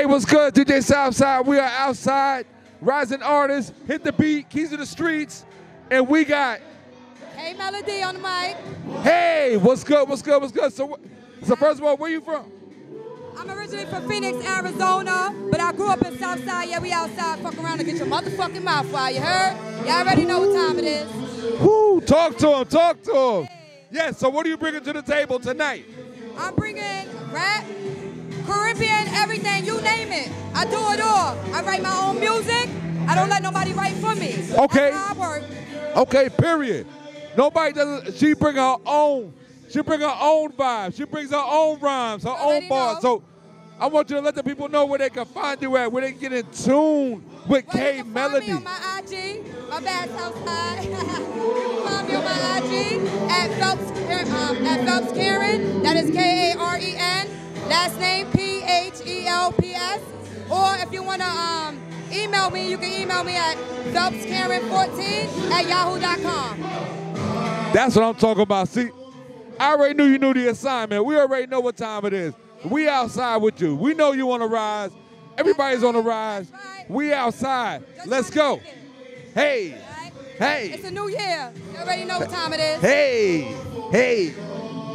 Hey, what's good? DJ Southside. We are outside. Rising artists, hit the beat, keys to the streets, and we got K-Melody on the mic. Hey, what's good? What's good? What's good? So first of all, where you from? I'm originally from Phoenix, Arizona, but I grew up in Southside. Yeah, we outside. Fuck around and get your motherfucking mouth wild. You heard? Y'all already know what time it is. Woo! Talk to him. Talk to him. Hey. Yeah. So what are you bringing to the table tonight? I'm bringing rap, Caribbean, everything, you name it. I do it all. I write my own music. I don't let nobody write for me. Okay. That's how I work. Okay, period. Nobody doesn't, she bring her own vibe. She brings her own rhymes, her own bars. So I want you to let the people know where they can find you at, where they can get in tune with K-Melody. You can find me on my IG, my bad Southside. You can find me on my IG at Phelps Karen. That is K-A-R-E-N. Last name, P-H-E-L-P-S. Or if you want to email me, you can email me at phelpskaren14@yahoo.com. That's what I'm talking about. See, I already knew you knew the assignment. We already know what time it is. We outside with you. We know you on the rise. Everybody's on the rise. We outside. Let's go. Hey. Hey. It's a new year. You already know what time it is. Hey. Hey.